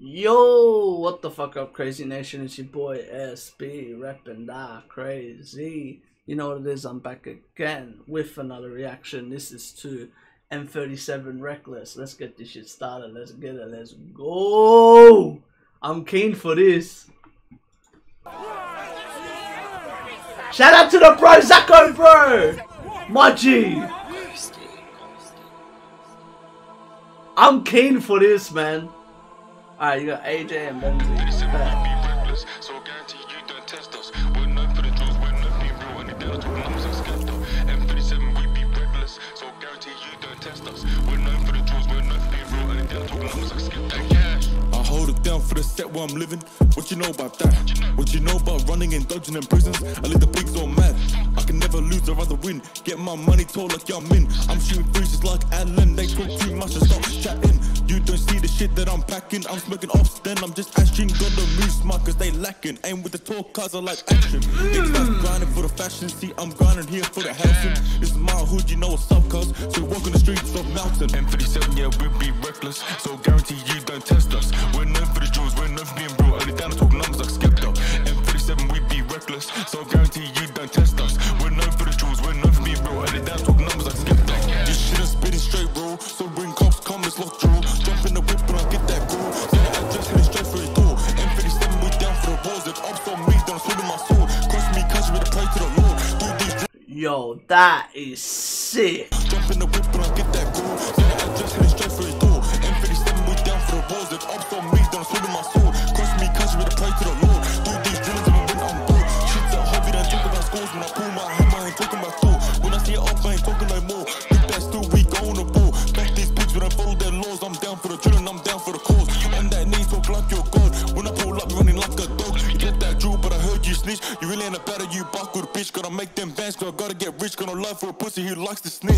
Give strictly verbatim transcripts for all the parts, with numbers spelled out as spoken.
Yo, what the fuck up, Crazy Nation? It's your boy S B, reppin' da crazy. You know what it is, I'm back again with another reaction. This is to M thirty-seven Reckless. Let's get this shit started. Let's get it. Let's go. I'm keen for this. Shout out to the bro, Zacobro. My G. I'm keen for this, man. Alright, you got A J and Benzy. I hold it down for the set where I'm living. What you know about that? What you know about running and dodging in prisons? I leave the pigs all mad. I can never lose, I'd rather win. Get my money tall like y'all min. I'm shooting bruises like Allen. They talk too much and stop chatting. You don't see the shit that I'm packing. I'm smoking off, then I'm just ashing. Got the move smart cause they lacking. Aim with the talk cause I like action. Niggas that's grinding for the fashion. See, I'm grinding here for the housing. It's my hood, you know what's up cause. So walk on the streets of Melton. M thirty-seven, yeah, we be reckless. So guarantee you don't test us. We're known for the jewels, we're known for being real. Only down to talk numbers like Skepta. M thirty-seven, we be reckless. So guarantee you don't test us. We're known for the jewels, we're known for being real. Only down to talk numbers like Skepta. This shit is spitting straight raw. So when cops come, it's locked through. Yo, that is sick. Jump in the whip when I get that goal. Then I just hit it straight for the door. M thirty-seven, we down for the balls. It's up for me, don't swim in my soul. Cross me, cause you better pray to the Lord. Do these drillings and when I'm bored. Shit's a hobby, don't talk about scores. When I pull my hammer, I ain't talking about thought. When I see it up, I ain't talking no more. If that's still we go on the ball. Back these pigs when I follow their laws. I'm down for the drill and I'm down for the cause. On that knee, talk like your God. When I pull up, running like a dog. You get that drill, but I heard you snitch. You really ain't a better, you buckled bitch. Gotta make them bands, cause I gotta get rich. Gonna love for a pussy who likes to snitch.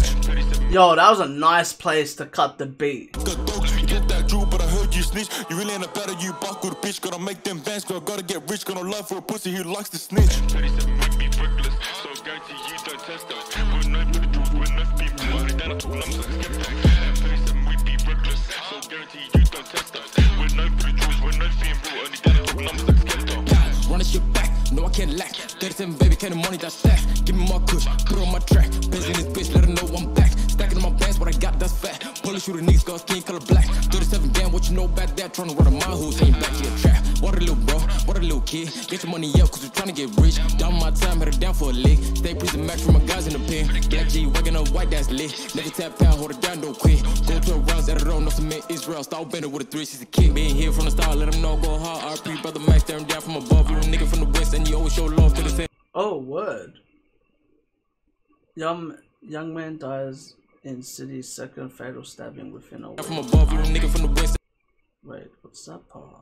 Yo, that was a nice place to cut the beat. The dog, you get that drill, but I heard you snitch. You really ain't a better, you buckled bitch. Gotta make them bands, cause I gotta get rich. Gonna love for a pussy who likes to snitch. thirty-seven would be reckless, so guarantee you don't test us. We're not for the truth, we're not people. Only down to talk numbers like Skepta. thirty-seven would be reckless, so guarantee you don't test us. We're not for the truth, we're not people. Only down to talk numbers like Skepta. Run a shit back. No, I can't lack. thirty-seven, baby, can't the money that's stack. Give me my push, put on my track. Benzy in this bitch, let her know I'm back. Stacking my bands, what I got, that's fat. Polish shooting niggas, cause skin color black. thirty-seven, damn, what you know about that? Trying to run a mile, who's ain't back here, trap. What a little bro, what a little kid. Get your money up, cause we're trying to get rich. Down my time, had her down for a lick. Stay prison max for my guys in the pen. Black G, wagging up white, that's lit. Nigga tap out, hold it down, no quit. Go to a rounds, at it all, no submit. Israel, style bender with a three, she's a kid. Being here from the start, let them know, go hard. R P, brother Max, staring down from above. Little nigga from the west, and you always show love to the same. Oh, word. Young, young man dies in city's second fatal stabbing within a week. From above, little nigga from the west. Wait, what's that part?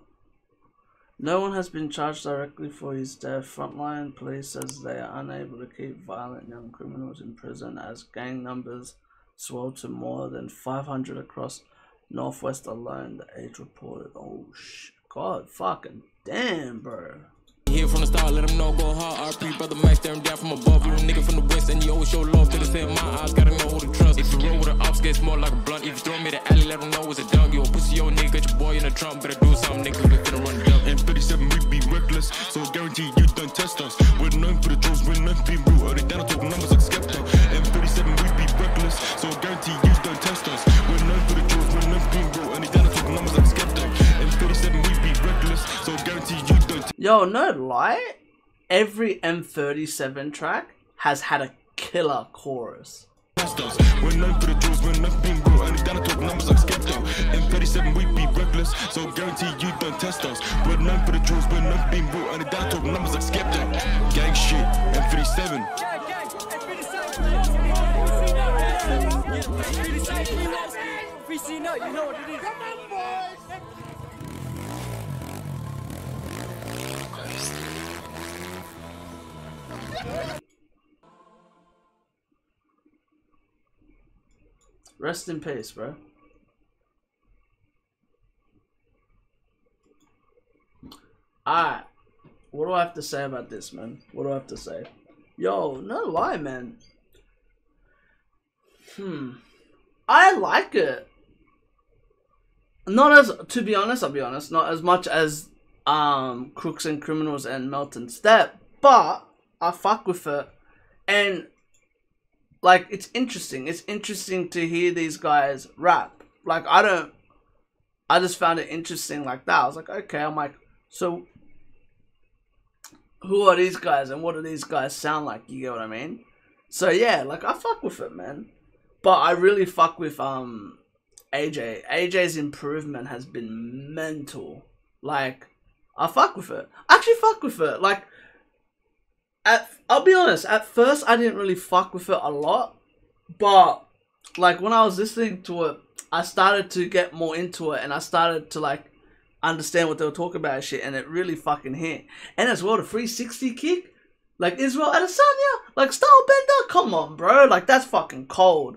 No one has been charged directly for his death. Frontline police says they are unable to keep violent young criminals in prison as gang numbers swell to more than five hundred across Northwest alone, the age reported. Oh, sh God, fucking damn, bro. Here from the start, let them know, go hard. R P, brother Max, staring down from above. Little nigga from the west, and you always show love to the same. My eyes gotta know who to trust. If you roll with an ops, get small like a blunt. If you throw me the alley, let them know it's a dunk. Yo, pussy, old nigga, got your boy in the trunk. Better do something, nigga, we're gonna run down. M thirty-seven, we be reckless, so guarantee you don't test us. We're known for the jewels, we're known for the real. Only down to talk numbers like Skepta. M thirty-seven, we be reckless, so guarantee you don't test us. We're known for the jewels, we're known for the real. Only down to talk numbers like Skepta. M thirty-seven, we be reckless, so guarantee you don't. Yo, no lie, every M thirty-seven track has had a killer chorus. We're known for the jewels, we're known for being real. Only down to talk numbers like Skepta. M thirty-seven, we be reckless, so guarantee you don't test us. We're known for the jewels, we're known for being real. Only down to talk numbers like Skepta. Gang shit, M thirty-seven. Rest in peace, bro. Alright. What do I have to say about this, man? What do I have to say? Yo, no lie, man. Hmm. I like it. Not as, to be honest, I'll be honest, not as much as um, Crooks and Criminals and Melton Step, but I fuck with it. And, like, it's interesting. It's interesting to hear these guys rap. Like, I don't, I just found it interesting like that. I was like, okay, I'm like, so who are these guys and what do these guys sound like? You get what I mean? So, yeah, like, I fuck with it, man. But I really fuck with um A J. A J's improvement has been mental. Like, I fuck with it. I actually fuck with it. Like, at, I'll be honest, at first I didn't really fuck with it a lot. But, like, when I was listening to it, I started to get more into it. And I started to, like, understand what they were talking about and shit. And it really fucking hit. And as well, the three sixty kick. Like, Israel Adesanya. Like, Stylebender. Come on, bro. Like, that's fucking cold.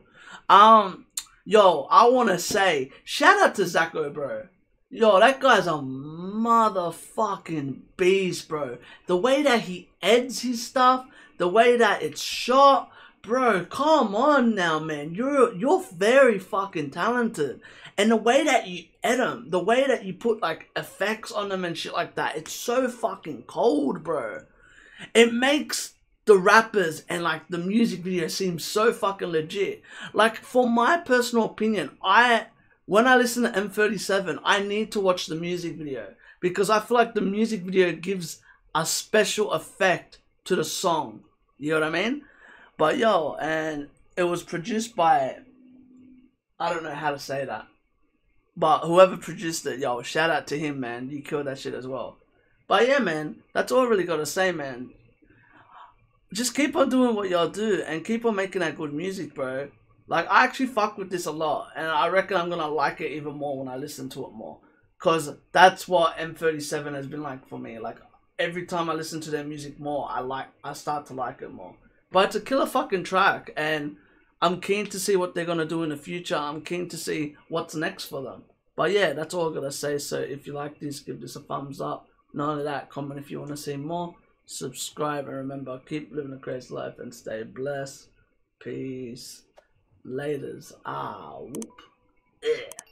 Um... Yo, I want to say, shout out to Zacobro. Yo, that guy's a motherfucking beast, bro. The way that he edits his stuff, the way that it's shot, bro, come on now, man. You're you're very fucking talented. And the way that you edit him, the way that you put, like, effects on them and shit like that, it's so fucking cold, bro. It makes the rappers and, like, the music video seems so fucking legit. Like, for my personal opinion, I when I listen to M thirty-seven, I need to watch the music video, because I feel like the music video gives a special effect to the song. You know what I mean? But yo, and it was produced by, I don't know how to say that, but whoever produced it, yo, shout out to him, man. You killed that shit as well. But yeah, man, that's all I really gotta say, man. Just keep on doing what y'all do and keep on making that good music, bro. Like, I actually fuck with this a lot, and I reckon I'm gonna like it even more when I listen to it more, because that's what M thirty-seven has been like for me. Like, every time I listen to their music more, I like I start to like it more. But it's a killer fucking track, and I'm keen to see what they're gonna do in the future. I'm keen to see what's next for them. But yeah, that's all I gotta say. So if you like this, give this a thumbs up. None of that, comment if you want to see more. Subscribe, and remember, keep living a crazy life and stay blessed. Peace. Laters. Ah, whoop. Yeah.